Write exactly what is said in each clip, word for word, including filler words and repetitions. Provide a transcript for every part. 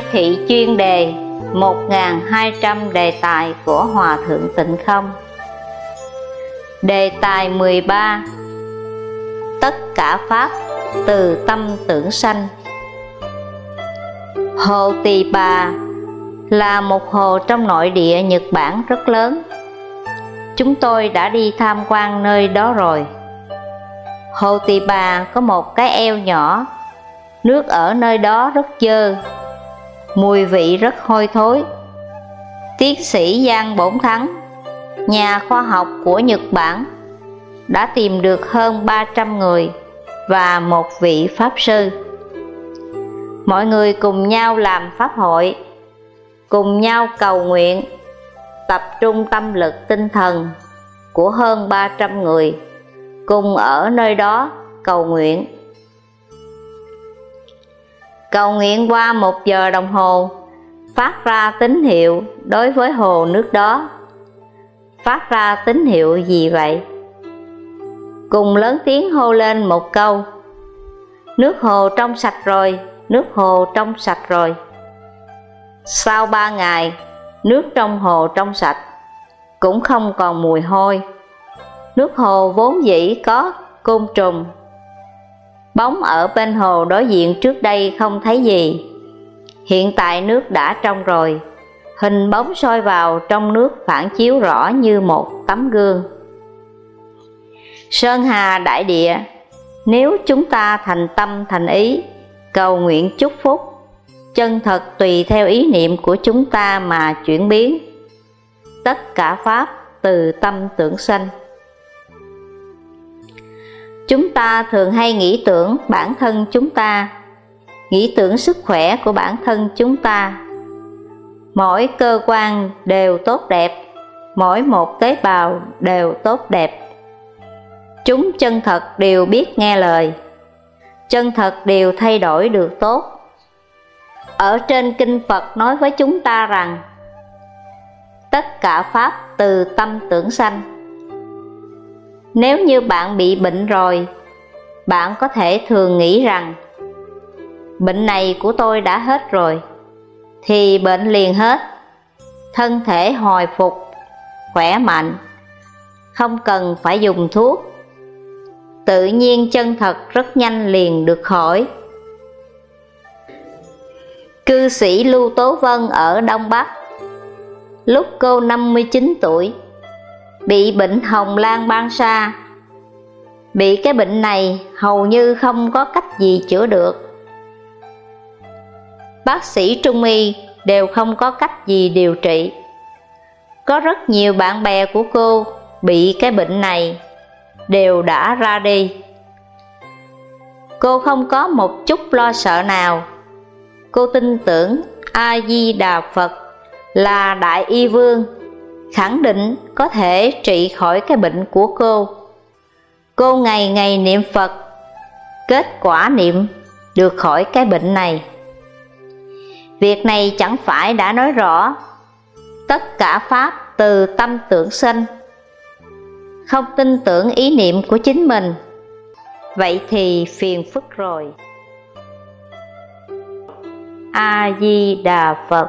khai thị chuyên đề một nghìn hai trăm đề tài của Hòa thượng Tịnh Không. Đề tài mười ba: tất cả pháp từ tâm tưởng sanh. Hồ Tỳ Bà là một hồ trong nội địa Nhật Bản rất lớn. Chúng tôi đã đi tham quan nơi đó rồi. Hồ Tỳ Bà có một cái eo nhỏ. Nước ở nơi đó rất dơ, mùi vị rất hôi thối. Tiết sĩ Giang Bổn Thắng, nhà khoa học của Nhật Bản, đã tìm được hơn ba trăm người và một vị pháp sư. Mọi người cùng nhau làm pháp hội, cùng nhau cầu nguyện, tập trung tâm lực tinh thần của hơn ba trăm người cùng ở nơi đó cầu nguyện. Cầu nguyện qua một giờ đồng hồ phát ra tín hiệu đối với hồ nước đó. Phát ra tín hiệu gì vậy? Cùng lớn tiếng hô lên một câu: nước hồ trong sạch rồi, nước hồ trong sạch rồi. Sau ba ngày, nước trong hồ trong sạch, cũng không còn mùi hôi. Nước hồ vốn dĩ có côn trùng. Bóng ở bên hồ đối diện trước đây không thấy gì. Hiện tại nước đã trong rồi. Hình bóng soi vào trong nước phản chiếu rõ như một tấm gương. Sơn hà đại địa, nếu chúng ta thành tâm thành ý cầu nguyện chúc phúc, chân thật tùy theo ý niệm của chúng ta mà chuyển biến. Tất cả pháp từ tâm tưởng sanh. Chúng ta thường hay nghĩ tưởng bản thân chúng ta, nghĩ tưởng sức khỏe của bản thân chúng ta. Mỗi cơ quan đều tốt đẹp, mỗi một tế bào đều tốt đẹp. Chúng chân thật đều biết nghe lời, chân thật đều thay đổi được tốt. Ở trên kinh Phật nói với chúng ta rằng tất cả pháp từ tâm tưởng sanh. Nếu như bạn bị bệnh rồi, bạn có thể thường nghĩ rằng bệnh này của tôi đã hết rồi, thì bệnh liền hết, thân thể hồi phục, khỏe mạnh, không cần phải dùng thuốc. Tự nhiên chân thật rất nhanh liền được khỏi. Cư sĩ Lưu Tố Vân ở Đông Bắc, lúc cô năm mươi chín tuổi, bị bệnh hồng lan ban sa. Bị cái bệnh này hầu như không có cách gì chữa được. Bác sĩ Trung Y đều không có cách gì điều trị. Có rất nhiều bạn bè của cô bị cái bệnh này đều đã ra đi. Cô không có một chút lo sợ nào. Cô tin tưởng A-di-đà-phật là Đại Y Vương, khẳng định có thể trị khỏi cái bệnh của cô. Cô ngày ngày niệm Phật, kết quả niệm được khỏi cái bệnh này. Việc này chẳng phải đã nói rõ tất cả pháp từ tâm tưởng sanh. Không tin tưởng ý niệm của chính mình, vậy thì phiền phức rồi. A-di-đà-phật.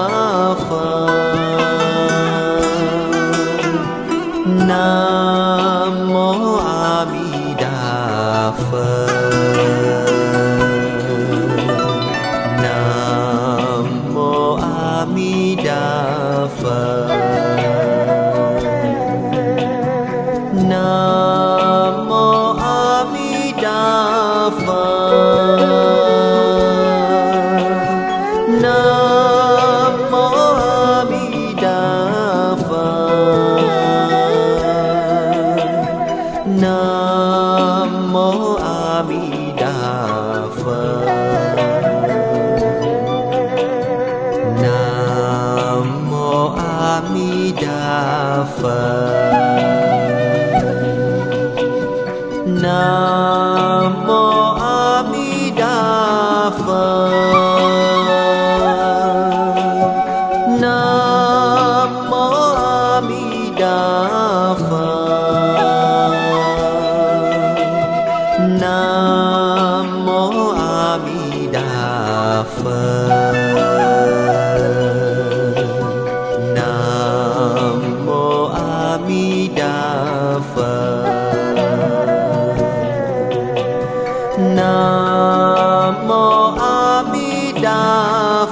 Nam mô A Mi Đà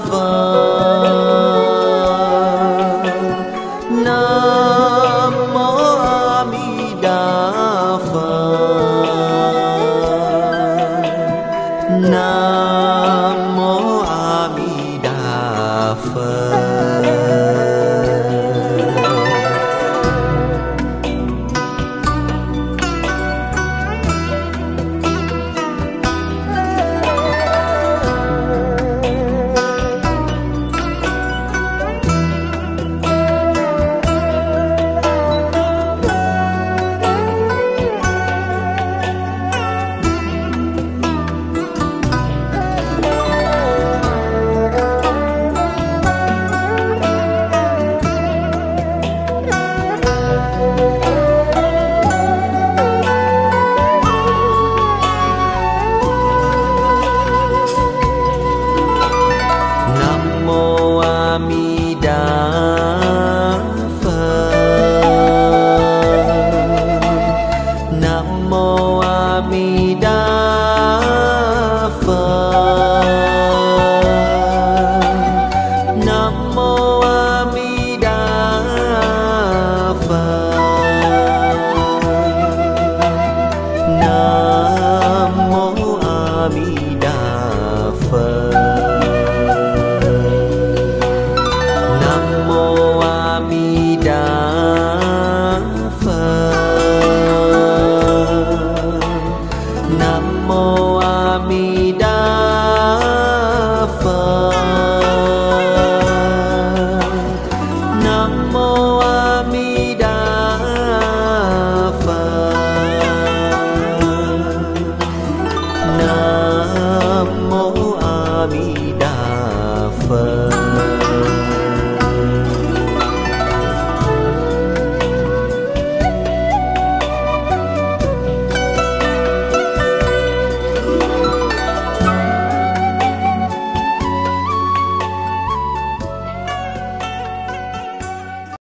Phật. Nam mô A Mi Đà Phật. Nam mô A Mi Đà Phật.